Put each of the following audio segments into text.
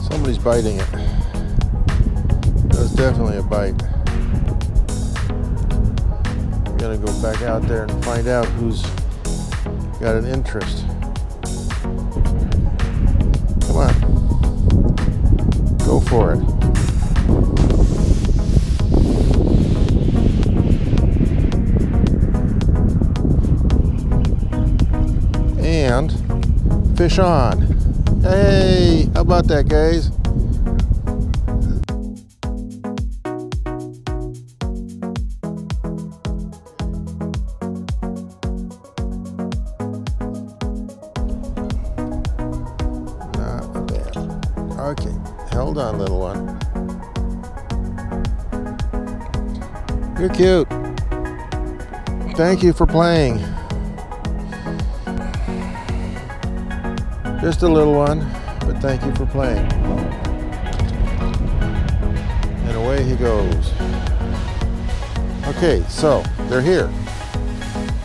Somebody's biting it. That's definitely a bite. I'm gonna go back out there and find out who's got an interest. Come on, go for it. And fish on. Hey, how about that, guys? Okay, hold on, little one. You're cute. Thank you for playing. Just a little one, but thank you for playing. And away he goes. Okay, so they're here.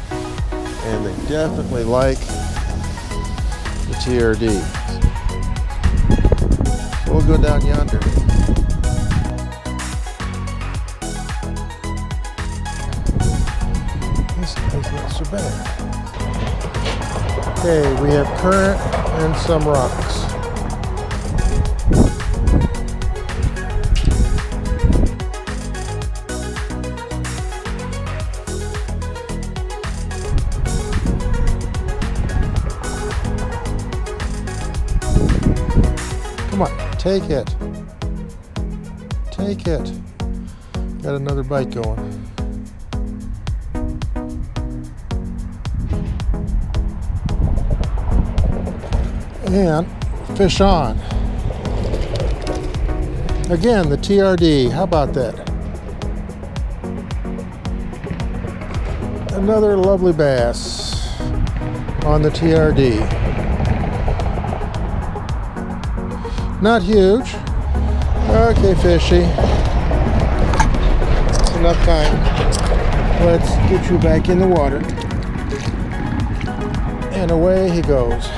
And they definitely like the TRD. We'll go down yonder. This place not so bad. Okay, we have current and some rocks. Come on, take it. Take it. Got another bite going. And fish on. Again, the TRD. How about that? Another lovely bass on the TRD. Not huge. Okay, fishy. That's enough time. Let's get you back in the water. And away he goes.